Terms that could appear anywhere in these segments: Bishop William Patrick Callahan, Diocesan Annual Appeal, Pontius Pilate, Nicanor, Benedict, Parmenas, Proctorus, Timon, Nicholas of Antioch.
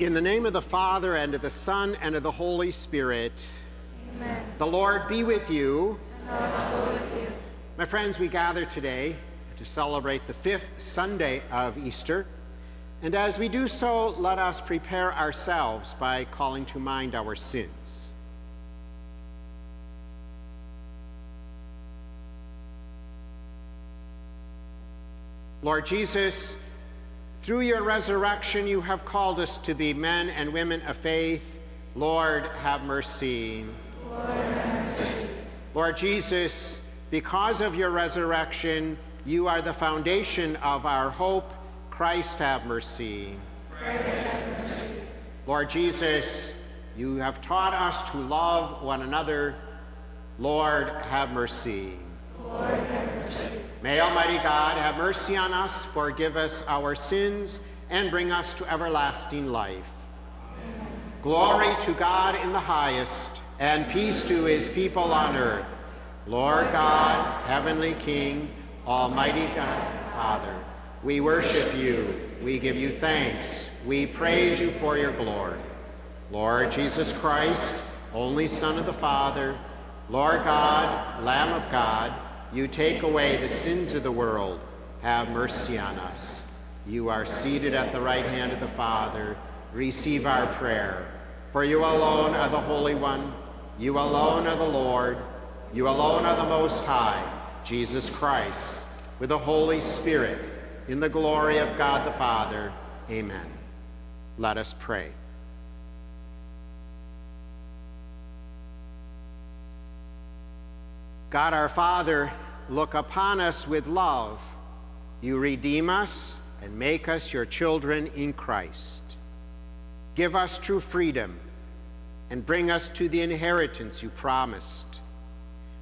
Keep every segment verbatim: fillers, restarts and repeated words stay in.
In the name of the Father, and of the Son, and of the Holy Spirit. Amen. The Lord be with you. And also with you. My friends, we gather today to celebrate the fifth Sunday of Easter. And as we do so, let us prepare ourselves by calling to mind our sins. Lord Jesus, through your resurrection, you have called us to be men and women of faith. Lord, have mercy. Lord, have mercy. Lord Jesus, because of your resurrection, you are the foundation of our hope. Christ, have mercy. Christ, have mercy. Lord Jesus, you have taught us to love one another. Lord, have mercy. Lord, have mercy. May Almighty God have mercy on us, forgive us our sins, and bring us to everlasting life. Amen. Glory to God in the highest, and peace to his people on earth. Lord God, heavenly King, Almighty God, Father, we worship you, we give you thanks, we praise you for your glory. Lord Jesus Christ, only Son of the Father, Lord God, Lamb of God, you take away the sins of the world. Have mercy on us. You are seated at the right hand of the Father. Receive our prayer. For you alone are the Holy One. You alone are the Lord. You alone are the Most High, Jesus Christ, with the Holy Spirit, in the glory of God the Father. Amen. Let us pray. God our Father, look upon us with love. You redeem us and make us your children in Christ. Give us true freedom and bring us to the inheritance you promised.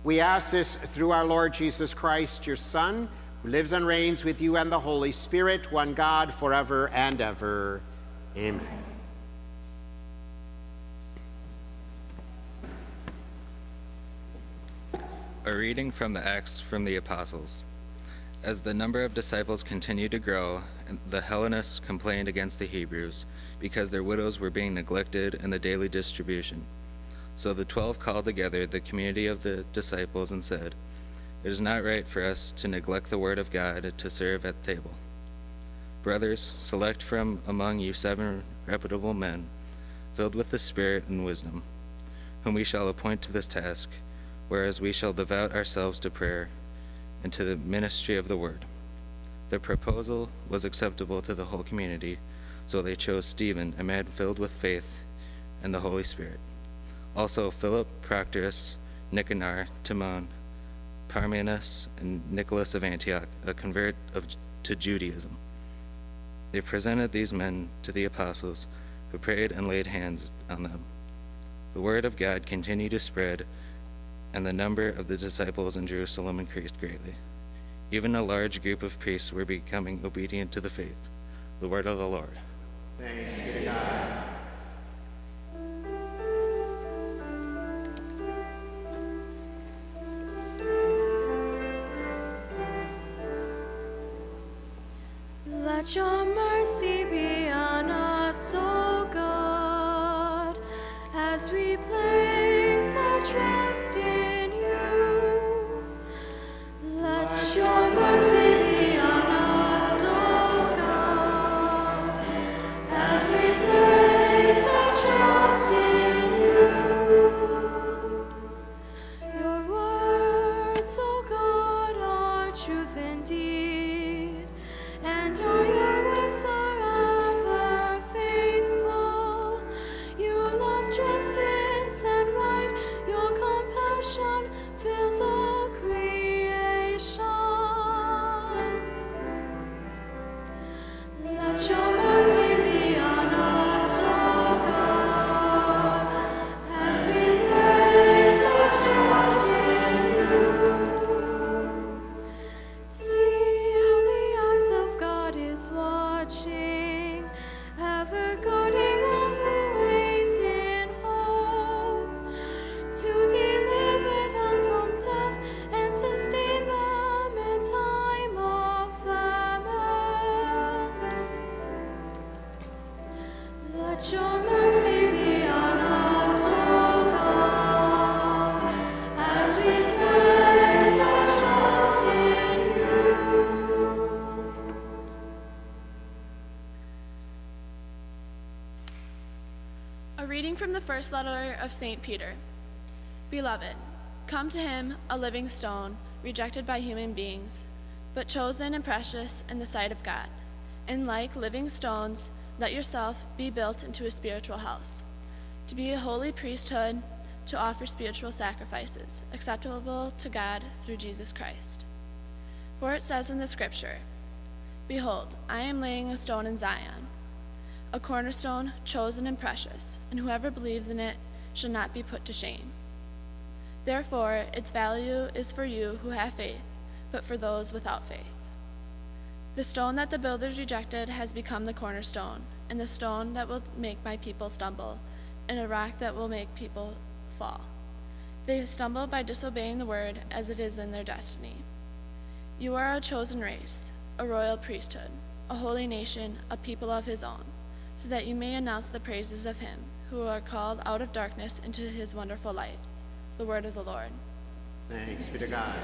We ask this through our Lord Jesus Christ, your Son, who lives and reigns with you and the Holy Spirit, one God, forever and ever. Amen. A reading from the Acts from the Apostles. As the number of disciples continued to grow, the Hellenists complained against the Hebrews because their widows were being neglected in the daily distribution. So the twelve called together the community of the disciples and said, "It is not right for us to neglect the word of God to serve at the table. Brothers, select from among you seven reputable men, filled with the Spirit and wisdom, whom we shall appoint to this task, whereas we shall devote ourselves to prayer and to the ministry of the word." The proposal was acceptable to the whole community, so they chose Stephen, a man filled with faith and the Holy Spirit. Also Philip, Proctorus, Nicanor, Timon, Parmenas, and Nicholas of Antioch, a convert of, to Judaism. They presented these men to the apostles, who prayed and laid hands on them. The word of God continued to spread, and the number of the disciples in Jerusalem increased greatly. Even a large group of priests were becoming obedient to the faith. The word of the Lord. Thanks be to God. Let your mercy be on us, O God, as we place our trust in First letter of Saint Peter. Beloved, come to him, a living stone, rejected by human beings, but chosen and precious in the sight of God. And like living stones, let yourself be built into a spiritual house, to be a holy priesthood, to offer spiritual sacrifices, acceptable to God through Jesus Christ. For it says in the scripture, behold, I am laying a stone in Zion, a cornerstone, chosen and precious, and whoever believes in it shall not be put to shame. Therefore, its value is for you who have faith, but for those without faith. The stone that the builders rejected has become the cornerstone, and the stone that will make my people stumble, and a rock that will make people fall. They stumble by disobeying the word, as it is in their destiny. You are a chosen race, a royal priesthood, a holy nation, a people of his own, so that you may announce the praises of him who are called out of darkness into his wonderful light. The word of the Lord. Thanks be to God.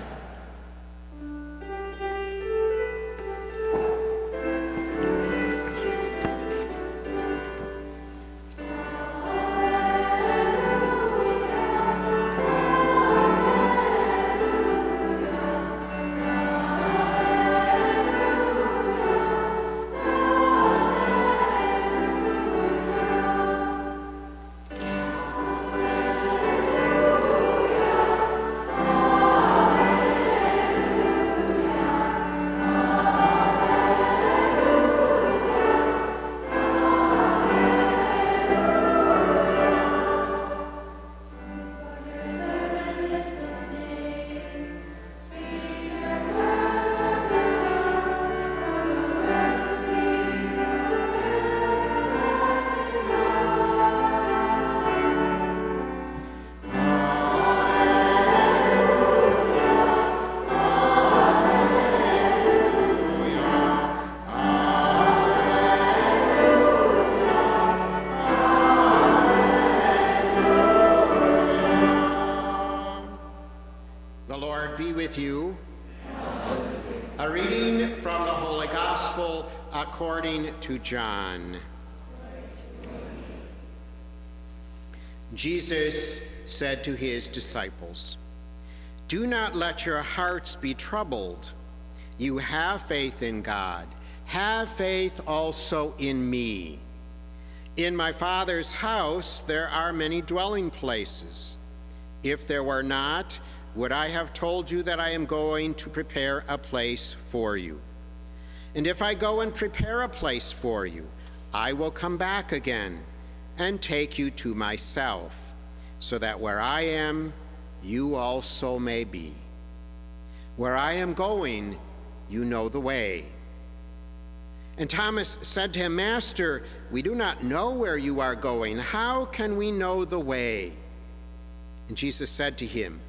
According to John. Jesus said to his disciples, do not let your hearts be troubled. You have faith in God. Have faith also in me. In my Father's house there are many dwelling places. If there were not, would I have told you that I am going to prepare a place for you? And if I go and prepare a place for you, I will come back again and take you to myself, so that where I am, you also may be. Where I am going, you know the way. And Thomas said to him, Master, we do not know where you are going. How can we know the way? And Jesus said to him,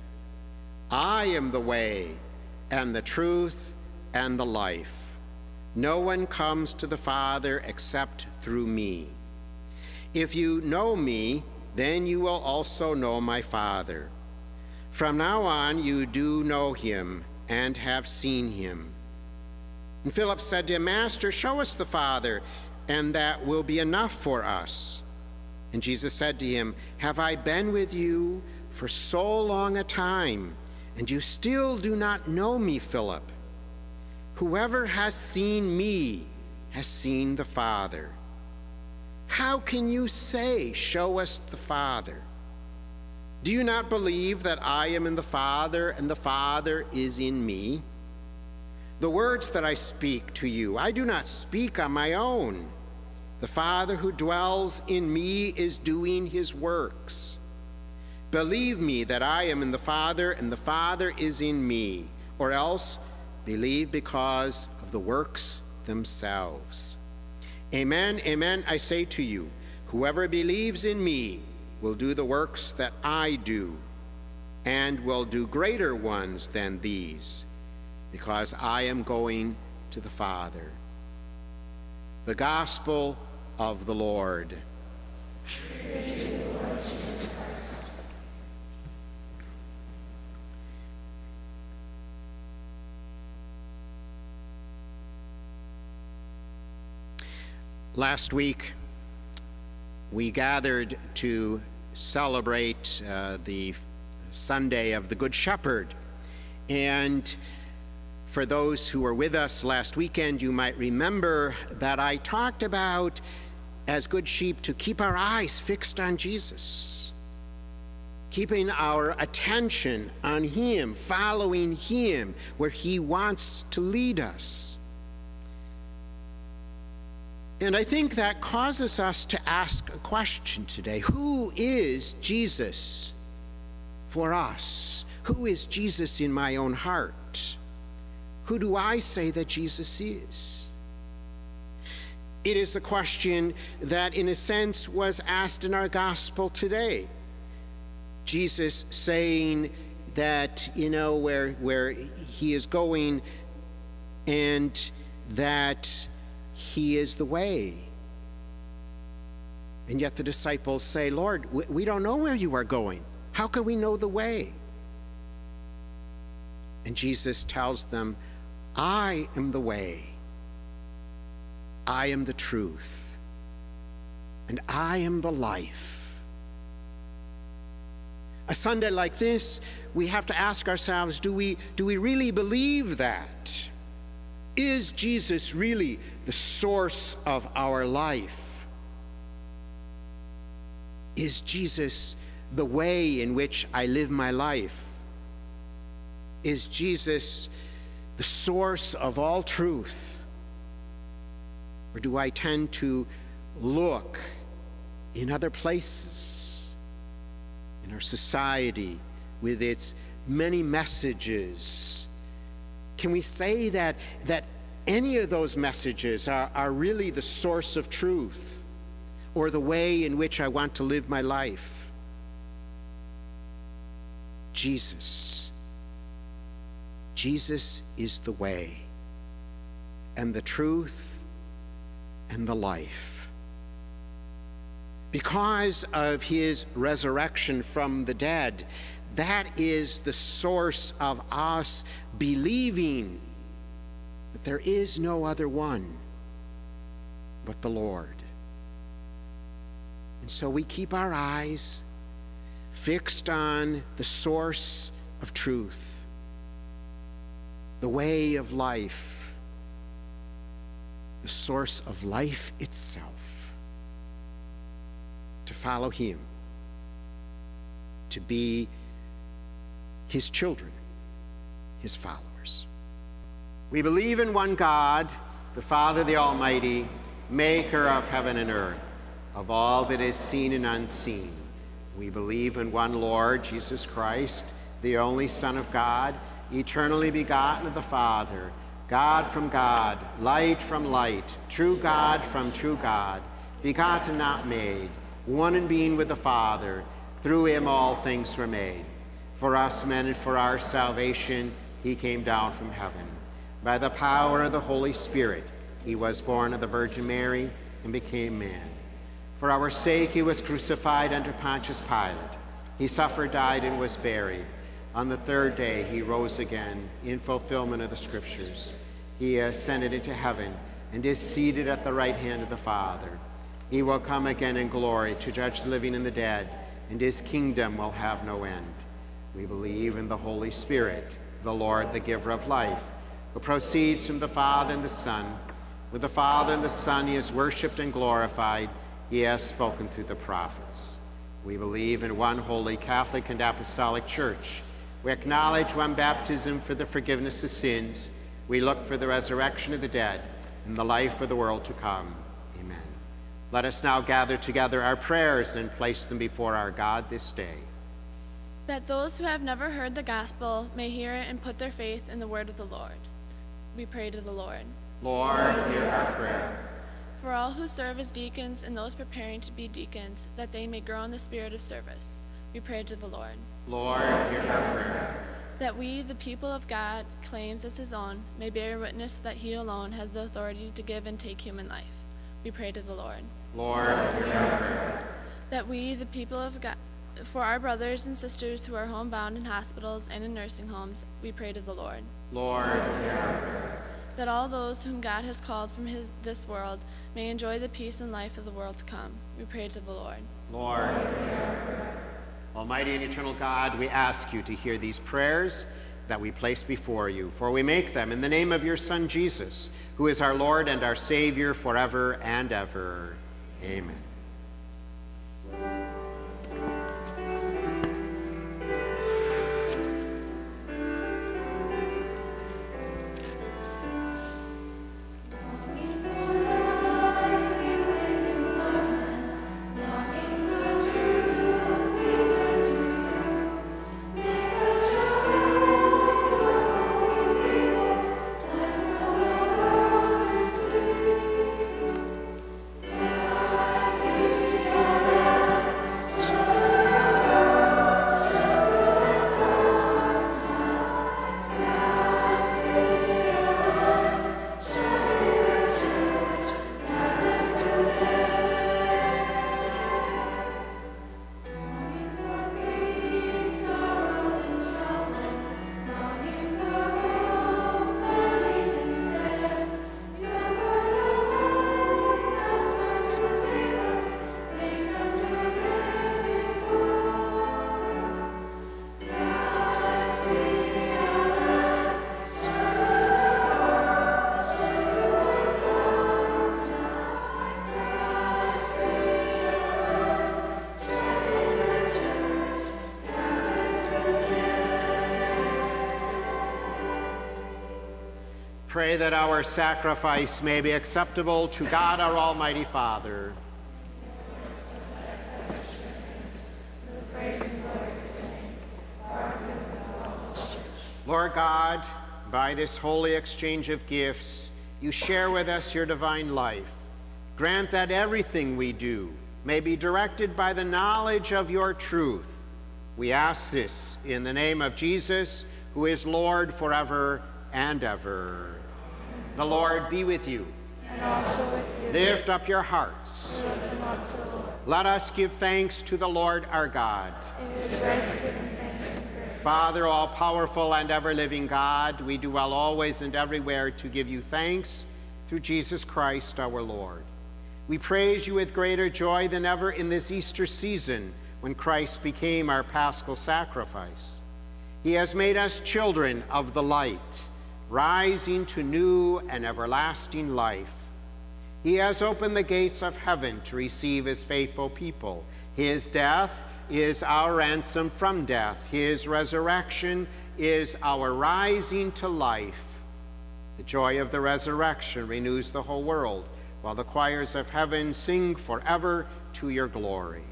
I am the way and the truth and the life. No one comes to the Father except through me. If you know me, then you will also know my Father. From now on, you do know him and have seen him. And Philip said to him, Master, show us the Father, and that will be enough for us. And Jesus said to him, have I been with you for so long a time, and you still do not know me, Philip? Whoever has seen me has seen the Father. How can you say, show us the Father? Do you not believe that I am in the Father and the Father is in me? The words that I speak to you, I do not speak on my own. The Father who dwells in me is doing his works. Believe me that I am in the Father and the Father is in me, or else believe because of the works themselves. Amen, amen, I say to you, whoever believes in me will do the works that I do, and will do greater ones than these, because I am going to the Father. The Gospel of the Lord. Praise to you, Lord Jesus Christ. Last week, we gathered to celebrate uh, the Sunday of the Good Shepherd. And for those who were with us last weekend, you might remember that I talked about, as good sheep, to keep our eyes fixed on Jesus, keeping our attention on him, following him where he wants to lead us. And I think that causes us to ask a question today. Who is Jesus for us? Who is Jesus in my own heart? Who do I say that Jesus is? It is a question that, in a sense, was asked in our gospel today. Jesus saying that, you know, where, where he is going, and that he is the way. And yet the disciples say, Lord, we don't know where you are going. How can we know the way? And Jesus tells them, I am the way, I am the truth, and I am the life. A Sunday like this, we have to ask ourselves, do we, do we really believe that? Is Jesus really the source of our life? Is Jesus the way in which I live my life? Is Jesus the source of all truth? Or do I tend to look in other places, in our society with its many messages? Can we say that, that any of those messages are, are really the source of truth or the way in which I want to live my life? Jesus. Jesus is the way and the truth and the life. Because of his resurrection from the dead, that is the source of us believing that there is no other one but the Lord. And so we keep our eyes fixed on the source of truth, the way of life, the source of life itself, to follow him, to be his children, his followers. We believe in one God, the Father, the Almighty, maker of heaven and earth, of all that is seen and unseen. We believe in one Lord, Jesus Christ, the only Son of God, eternally begotten of the Father, God from God, light from light, true God from true God, begotten, not made, one in being with the Father. Through him all things were made. For us men and for our salvation, he came down from heaven. By the power of the Holy Spirit, he was born of the Virgin Mary and became man. For our sake, he was crucified under Pontius Pilate. He suffered, died, and was buried. On the third day, he rose again in fulfillment of the scriptures. He ascended into heaven and is seated at the right hand of the Father. He will come again in glory to judge the living and the dead, and his kingdom will have no end. We believe in the Holy Spirit, the Lord, the giver of life, who proceeds from the Father and the Son. With the Father and the Son, he is worshiped and glorified. He has spoken through the prophets. We believe in one holy Catholic and Apostolic Church. We acknowledge one baptism for the forgiveness of sins. We look for the resurrection of the dead and the life of the world to come. Amen. Let us now gather together our prayers and place them before our God this day. That those who have never heard the gospel may hear it and put their faith in the word of the Lord. We pray to the Lord. Lord, hear our prayer. For all who serve as deacons and those preparing to be deacons, that they may grow in the spirit of service. We pray to the Lord. Lord, hear our prayer. That we, the people of God, claims as his own, may bear witness that he alone has the authority to give and take human life. We pray to the Lord. Lord, hear our prayer. that we, the people of God, for our brothers and sisters who are homebound in hospitals and in nursing homes, we pray to the Lord. Lord, hear our prayer. That all those whom God has called from his, this world may enjoy the peace and life of the world to come. We pray to the Lord. Lord, hear our prayer. Almighty and eternal God, we ask you to hear these prayers that we place before you, for we make them in the name of your Son, Jesus, who is our Lord and our Savior forever and ever. Amen. Pray that our sacrifice may be acceptable to God, our Almighty Father. Lord God, by this holy exchange of gifts, you share with us your divine life. Grant that everything we do may be directed by the knowledge of your truth. We ask this in the name of Jesus, who is Lord forever and ever. The Lord be with you. And also with you. Lift up your hearts. Lift them up to the Lord. Let us give thanks to the Lord our God. It is right to give him thanks and praise. Father, all-powerful and ever-living God, we do well always and everywhere to give you thanks through Jesus Christ our Lord. We praise you with greater joy than ever in this Easter season when Christ became our Paschal sacrifice. He has made us children of the light, rising to new and everlasting life. He has opened the gates of heaven to receive his faithful people. His death is our ransom from death. His resurrection is our rising to life. The joy of the resurrection renews the whole world, while the choirs of heaven sing forever to your glory.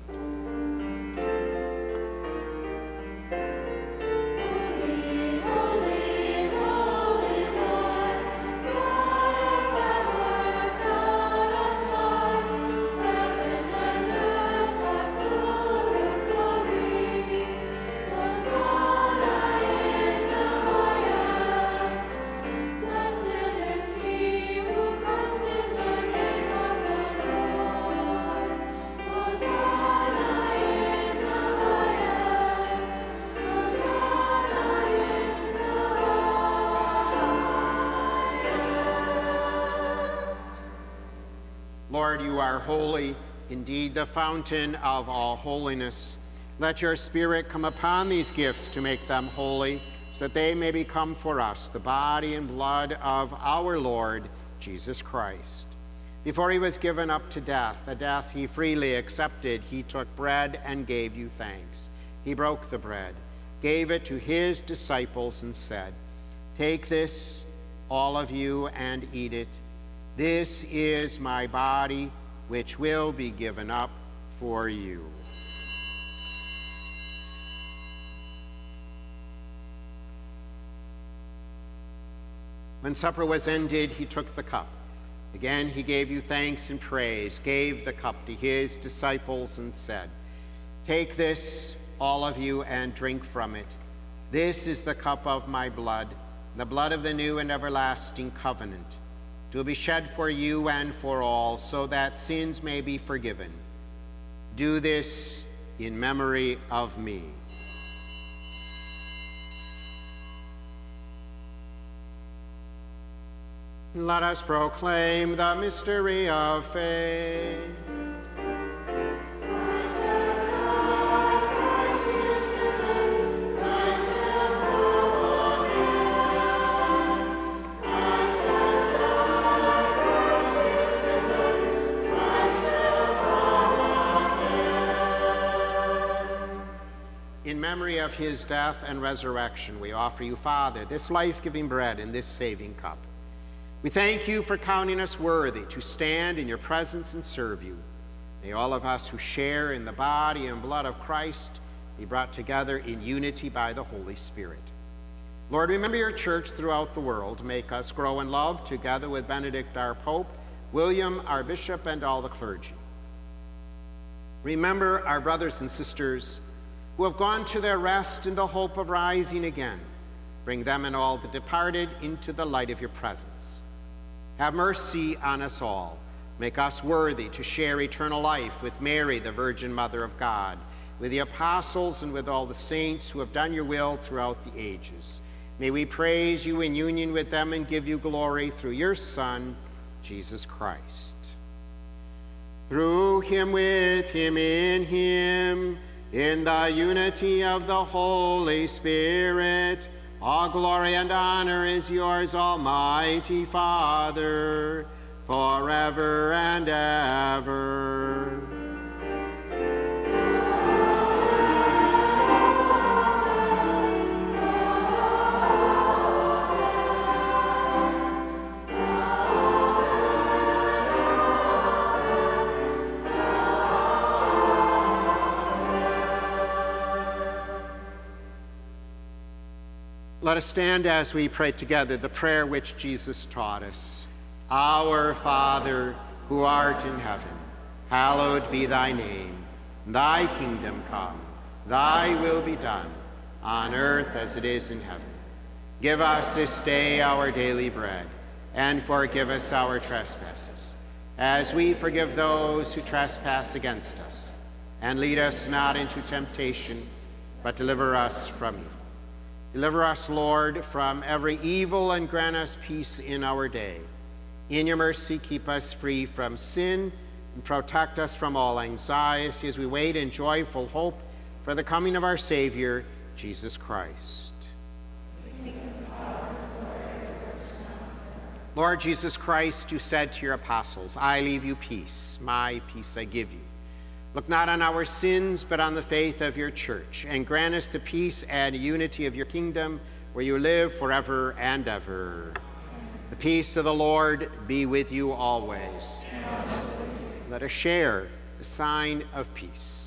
Lord, you are holy, indeed the fountain of all holiness. Let your Spirit come upon these gifts to make them holy, so that they may become for us the body and blood of our Lord Jesus Christ. Before he was given up to death, a death he freely accepted, he took bread and gave you thanks. He broke the bread, gave it to his disciples, and said, "Take this, all of you, and eat it. This is my body, which will be given up for you." When supper was ended, he took the cup. Again, he gave you thanks and praise, gave the cup to his disciples, and said, "Take this, all of you, and drink from it. This is the cup of my blood, the blood of the new and everlasting covenant. It will be shed for you and for all, so that sins may be forgiven. Do this in memory of me. Let us proclaim the mystery of faith. In memory of his death and resurrection, we offer you, Father, this life-giving bread and this saving cup. We thank you for counting us worthy to stand in your presence and serve you. May all of us who share in the body and blood of Christ be brought together in unity by the Holy Spirit. Lord, remember your church throughout the world. Make us grow in love together with Benedict, our Pope, William, our Bishop, and all the clergy. Remember our brothers and sisters who have gone to their rest in the hope of rising again. Bring them and all the departed into the light of your presence. Have mercy on us all. Make us worthy to share eternal life with Mary, the Virgin Mother of God, with the apostles and with all the saints who have done your will throughout the ages. May we praise you in union with them and give you glory through your Son, Jesus Christ. Through him, with him, in him, in the unity of the Holy Spirit, all glory and honor is yours, Almighty Father, forever and ever. Let us stand as we pray together the prayer which Jesus taught us. Our Father, who art in heaven, hallowed be thy name. Thy kingdom come, thy will be done, on earth as it is in heaven. Give us this day our daily bread, and forgive us our trespasses, as we forgive those who trespass against us. And lead us not into temptation, but deliver us from evil. Deliver us, Lord, from every evil, and grant us peace in our day. In your mercy, keep us free from sin and protect us from all anxiety as we wait in joyful hope for the coming of our Savior, Jesus Christ. Lord Jesus Christ, you said to your apostles, I leave you peace, my peace I give you. Look not on our sins, but on the faith of your church, and grant us the peace and unity of your kingdom, where you live forever and ever. The peace of the Lord be with you always. Let us share the sign of peace.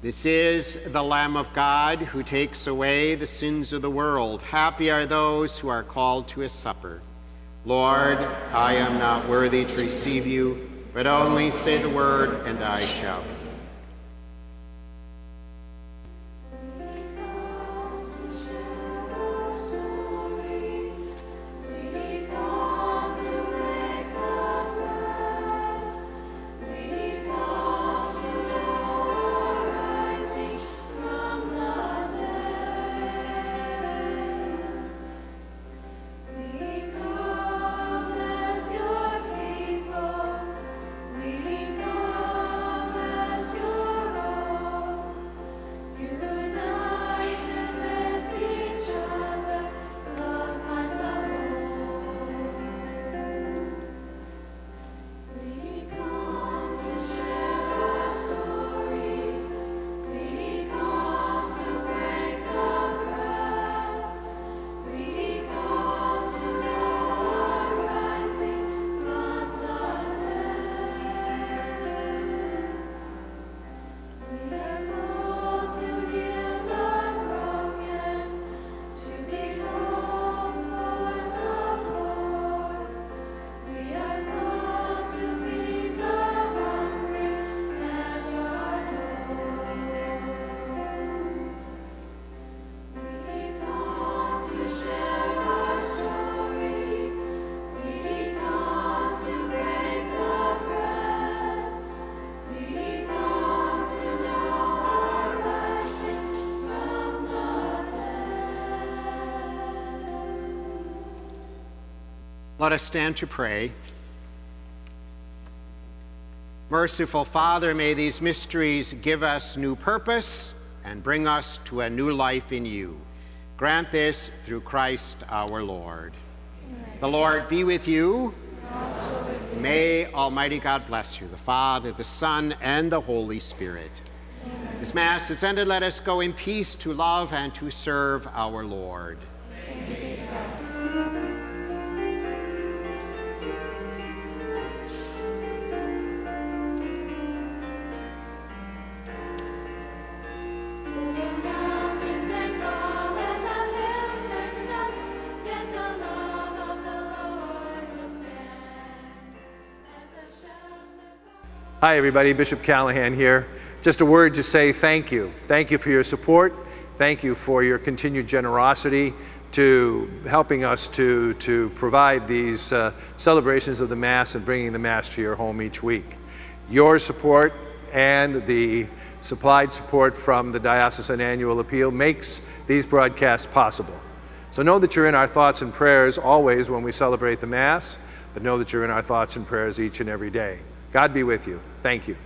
This is the Lamb of God who takes away the sins of the world. Happy are those who are called to his supper. Lord, I am not worthy to receive you, but only say the word, and I shall be. Let us stand to pray. Merciful Father, may these mysteries give us new purpose and bring us to a new life in you. Grant this through Christ our Lord. Amen. The Lord be with you. With may you. Almighty God bless you, the Father, the Son, and the Holy Spirit. Amen. This Mass is ended. Let us go in peace to love and to serve our Lord. Praise be to God. Hi everybody, Bishop Callahan here. Just a word to say thank you. Thank you for your support. Thank you for your continued generosity to helping us to, to provide these uh, celebrations of the Mass and bringing the Mass to your home each week. Your support and the supplied support from the Diocesan Annual Appeal makes these broadcasts possible. So know that you're in our thoughts and prayers always when we celebrate the Mass, but know that you're in our thoughts and prayers each and every day. God be with you. Thank you.